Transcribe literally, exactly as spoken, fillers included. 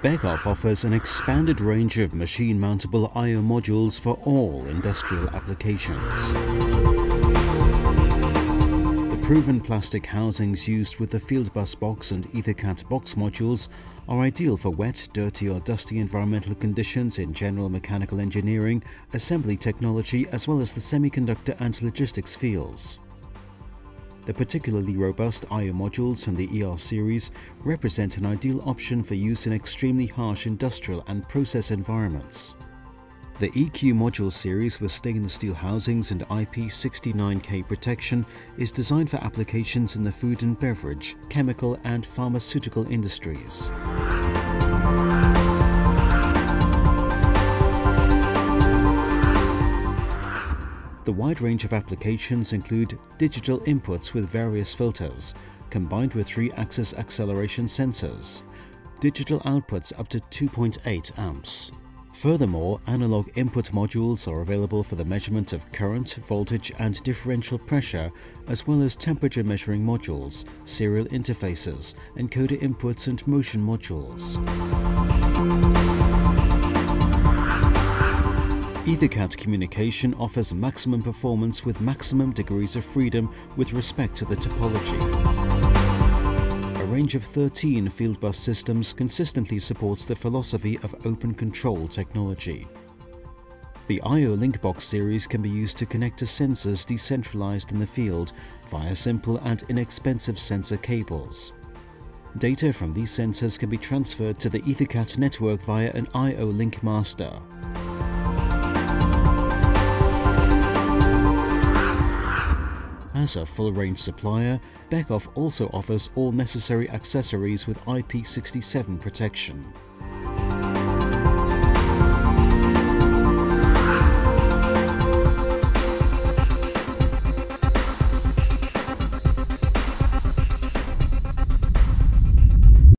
Beckhoff offers an expanded range of machine-mountable I O modules for all industrial applications. The proven plastic housings used with the Fieldbus Box and EtherCAT Box modules are ideal for wet, dirty or dusty environmental conditions in general mechanical engineering, assembly technology as well as the semiconductor and logistics fields. The particularly robust I O modules from the E R series represent an ideal option for use in extremely harsh industrial and process environments. The E Q module series with stainless steel housings and I P sixty-nine K protection is designed for applications in the food and beverage, chemical and pharmaceutical industries. The wide range of applications include digital inputs with various filters, combined with three-axis acceleration sensors, digital outputs up to two point eight amps. Furthermore, analog input modules are available for the measurement of current, voltage and differential pressure, as well as temperature measuring modules, serial interfaces, encoder inputs and motion modules. EtherCAT communication offers maximum performance with maximum degrees of freedom with respect to the topology. A range of thirteen Fieldbus systems consistently supports the philosophy of open control technology. The I O-Link box series can be used to connect to sensors decentralized in the field via simple and inexpensive sensor cables. Data from these sensors can be transferred to the EtherCAT network via an I O-Link master. As a full-range supplier, Beckhoff also offers all necessary accessories with I P sixty-seven protection.